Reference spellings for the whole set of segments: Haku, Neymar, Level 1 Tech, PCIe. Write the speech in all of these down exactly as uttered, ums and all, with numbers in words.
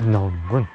안 나오는군.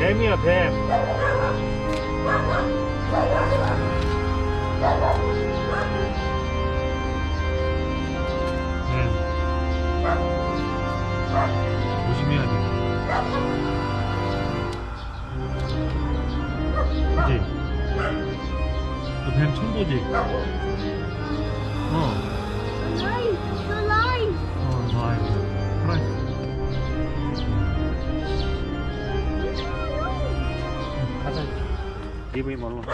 뱀이야, 뱀. 뱀. 조심해야 돼. 그치? 너 뱀 처음 보지? 어. Leave him alone.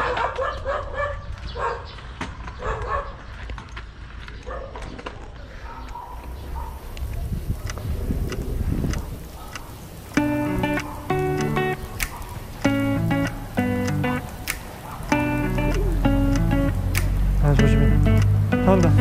아, 조심해. 나온다.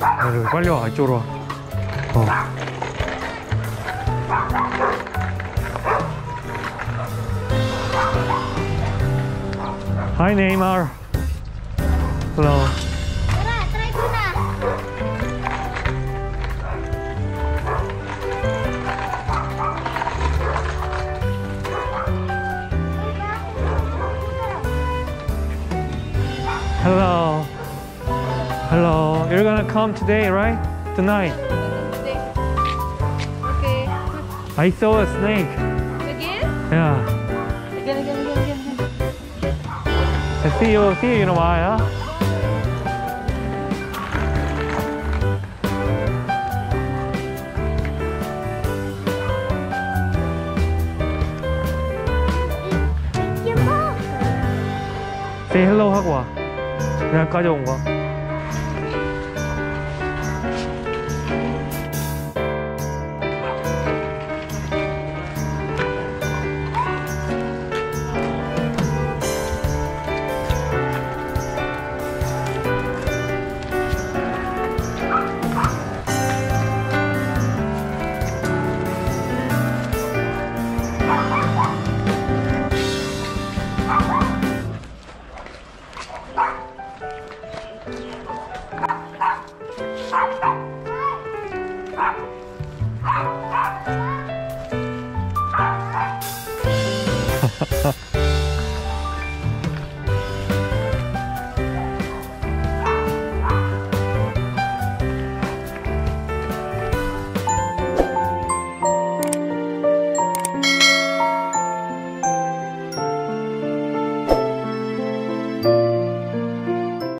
아, 빨리 와, 이쪽으로 와. 어. Hi, Neymar. Hello. Hello. Hello. You're gonna come today, right? Tonight. Today. Okay. I saw a snake. Again? Yeah. Again, again, again, again. again. I see you. See you in a while. Huh? Say hello, Haku. 그냥 가져온 거.